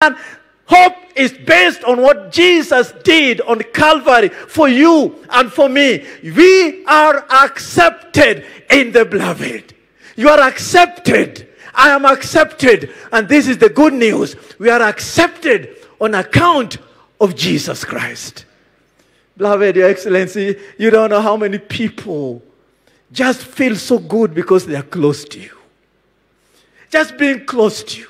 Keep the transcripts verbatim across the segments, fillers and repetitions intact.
Hope is based on what Jesus did on Calvary for you and for me. We are accepted in the beloved. You are accepted. I am accepted. And this is the good news. We are accepted on account of Jesus Christ. Beloved, Your Excellency, you don't know how many people just feel so good because they are close to you. Just being close to you.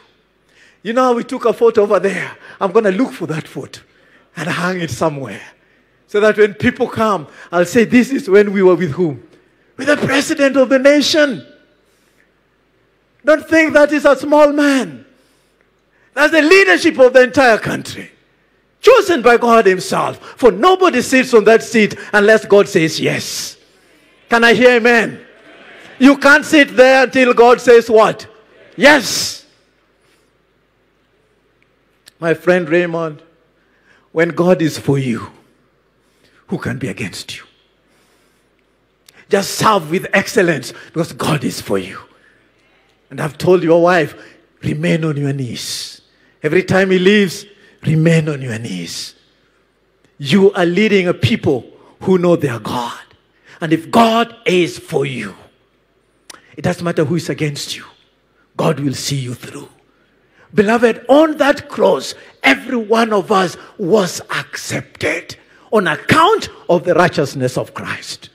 You know, we took a photo over there. I'm going to look for that photo and hang it somewhere. So that when people come, I'll say, this is when we were with whom? With the president of the nation. Don't think that is a small man. That's the leadership of the entire country. Chosen by God himself. For nobody sits on that seat unless God says yes. Can I hear amen? Amen. You can't sit there until God says what? Yes. Yes. My friend Raymond, when God is for you, who can be against you? Just serve with excellence because God is for you. And I've told your wife, remain on your knees. Every time he leaves, remain on your knees. You are leading a people who know their God. And if God is for you, it doesn't matter who is against you. God will see you through. Beloved, on that cross, every one of us was accepted on account of the righteousness of Christ.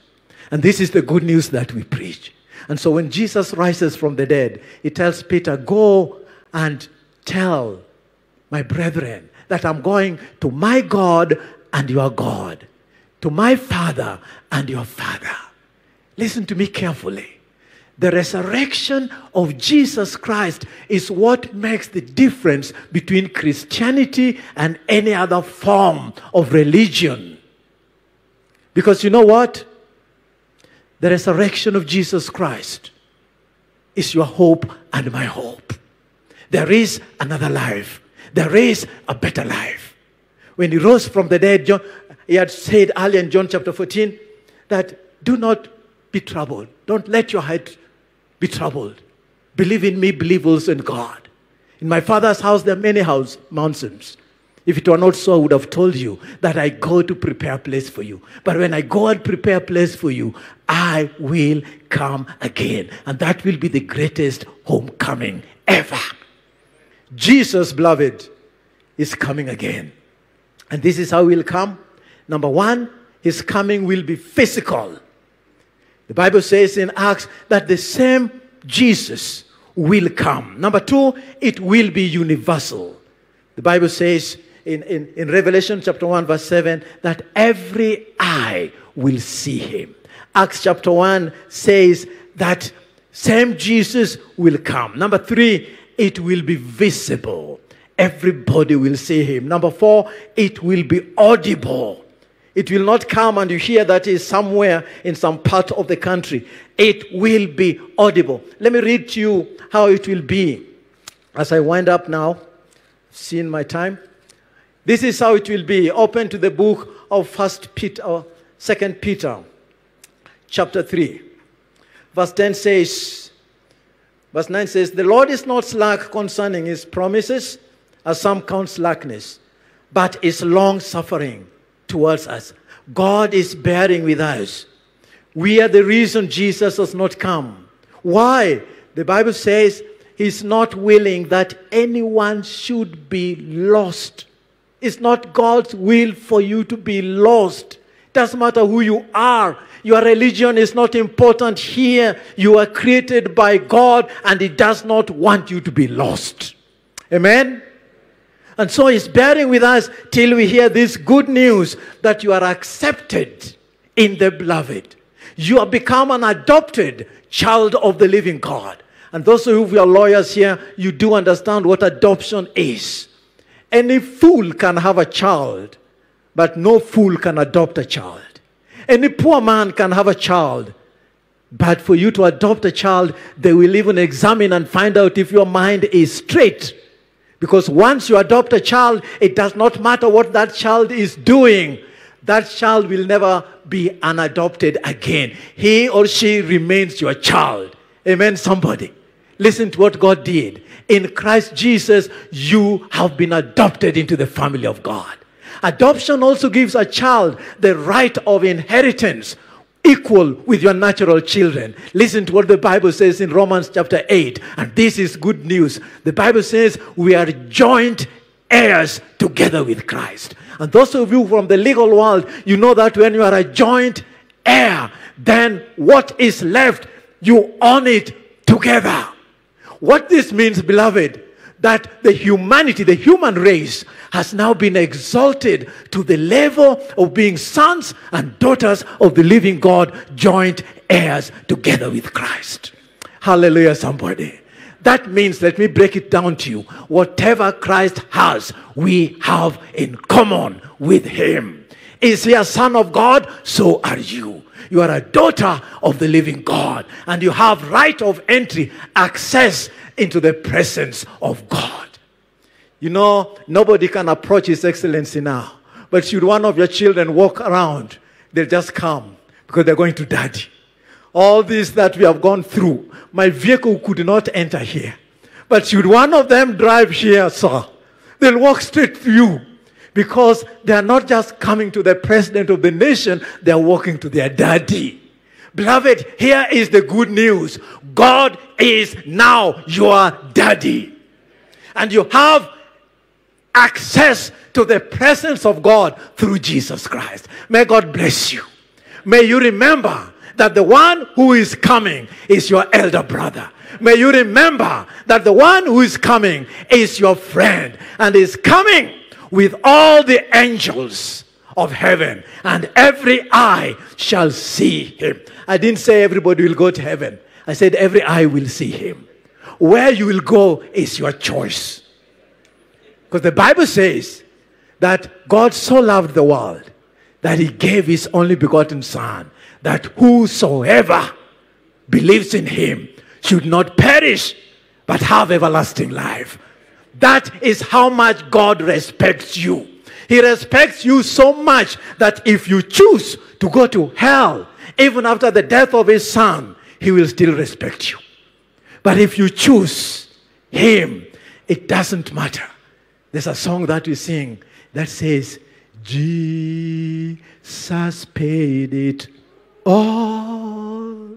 And this is the good news that we preach. And so when Jesus rises from the dead, he tells Peter, go and tell my brethren that I'm going to my God and your God, to my Father and your Father. Listen to me carefully. The resurrection of Jesus Christ is what makes the difference between Christianity and any other form of religion. Because you know what? The resurrection of Jesus Christ is your hope and my hope. There is another life. There is a better life. When he rose from the dead, John, he had said earlier in John chapter fourteen that do not be troubled. Don't let your head be troubled. Believe in me, believe also in God. In my Father's house there are many house mountains. If it were not so, I would have told you that I go to prepare a place for you. But when I go and prepare a place for you, I will come again. And that will be the greatest homecoming ever. Jesus, beloved, is coming again. And this is how he will come. Number one, his coming will be physical. The Bible says in Acts that the same Jesus will come. Number two, it will be universal. The Bible says in, in, in Revelation chapter one verse seven that every eye will see him. Acts chapter one says that same Jesus will come. Number three, it will be visible. Everybody will see him. Number four, it will be audible. It will not come and you hear that is somewhere in some part of the country. It will be audible. Let me read to you how it will be. As I wind up now, seeing my time. This is how it will be. Open to the book of First Peter, or Second Peter, chapter three. Verse ten says, verse nine says, the Lord is not slack concerning his promises, as some count slackness, but is long-suffering towards us. God is bearing with us. We are the reason Jesus has not come. Why? The Bible says he's not willing that anyone should be lost. It's not God's will for you to be lost. It doesn't matter who you are. Your religion is not important here. You are created by God and he does not want you to be lost. Amen? And so he's bearing with us till we hear this good news that you are accepted in the beloved. You have become an adopted child of the living God. And those of you who are lawyers here, you do understand what adoption is. Any fool can have a child, but no fool can adopt a child. Any poor man can have a child, but for you to adopt a child, they will even examine and find out if your mind is straight. Because once you adopt a child, it does not matter what that child is doing. That child will never be unadopted again. He or she remains your child. Amen, somebody. Listen to what God did. In Christ Jesus, you have been adopted into the family of God. Adoption also gives a child the right of inheritance equal with your natural children. Listen to what the Bible says in Romans chapter eight. And this is good news. The Bible says we are joint heirs together with Christ. And those of you from the legal world, you know that when you are a joint heir, then what is left, you own it together. What this means, beloved, that the humanity, the human race, has now been exalted to the level of being sons and daughters of the living God, joint heirs together with Christ. Hallelujah, somebody. That means, let me break it down to you. Whatever Christ has, we have in common with him. Is he a son of God? So are you. You are a daughter of the living God. And you have right of entry, access into the presence of God. You know, nobody can approach His Excellency now. But should one of your children walk around, they'll just come because they're going to daddy. All this that we have gone through, my vehicle could not enter here. But should one of them drive here, sir, they'll walk straight to you. Because they are not just coming to the president of the nation, they are walking to their daddy. Beloved, here is the good news. God is now your daddy. And you have access to the presence of God through Jesus Christ. May God bless you. May you remember that the one who is coming is your elder brother. May you remember that the one who is coming is your friend and is coming with all the angels of heaven, and every eye shall see him. I didn't say everybody will go to heaven. I said every eye will see him. Where you will go is your choice. Because the Bible says that God so loved the world that he gave his only begotten son, that whosoever believes in him should not perish but have everlasting life. That is how much God respects you. He respects you so much that if you choose to go to hell, even after the death of his son, he will still respect you. But if you choose him, it doesn't matter. There's a song that we sing that says, Jesus paid it all,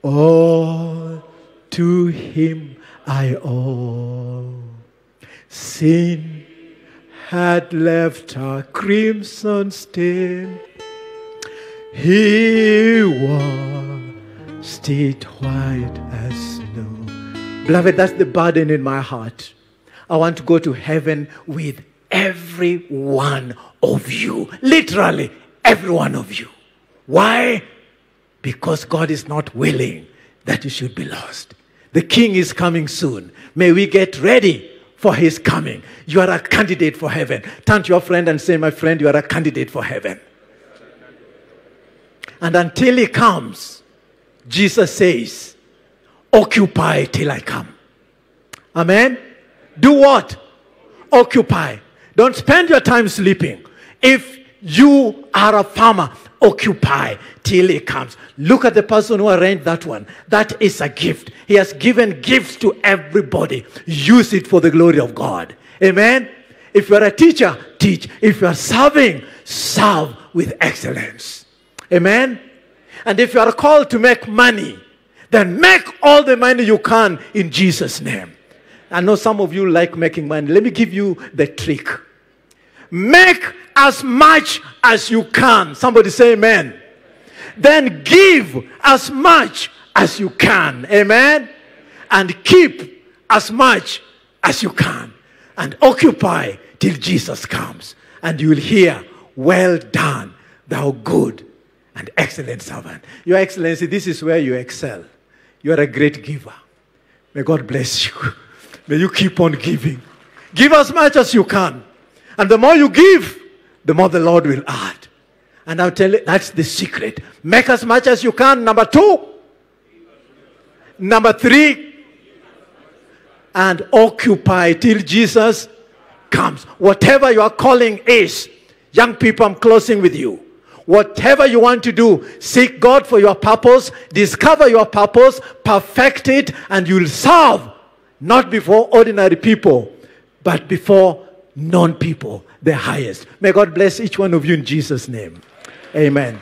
all to him I owe. Sin had left a crimson stain. He washed it white as snow. Beloved, that's the burden in my heart. I want to go to heaven with every one of you. Literally, every one of you. Why? Because God is not willing that you should be lost. The King is coming soon. May we get ready for his coming. You are a candidate for heaven. Turn to your friend and say, my friend, you are a candidate for heaven. And until he comes, Jesus says, occupy till I come. Amen? Do what? Occupy. Don't spend your time sleeping. If you are a farmer, occupy till he comes. Look at the person who arranged that one. That is a gift. He has given gifts to everybody. Use it for the glory of God. Amen? If you are a teacher, teach. If you are serving, serve with excellence. Amen? And if you are called to make money, then make all the money you can in Jesus' name. I know some of you like making money. Let me give you the trick. Make as much as you can. Somebody say amen. Amen. Then give as much as you can. Amen. And keep as much as you can. And occupy till Jesus comes. And you will hear, well done, thou good and excellent servant. Your Excellency, this is where you excel. You are a great giver. May God bless you. May you keep on giving. Give as much as you can. And the more you give, the more the Lord will add. And I'll tell you, that's the secret. Make as much as you can. Number two. Number three. And occupy till Jesus comes. Whatever your calling is, young people, I'm closing with you. Whatever you want to do, seek God for your purpose, discover your purpose, perfect it, and you'll serve, not before ordinary people, but before non-people, the highest. May God bless each one of you in Jesus' name. Amen.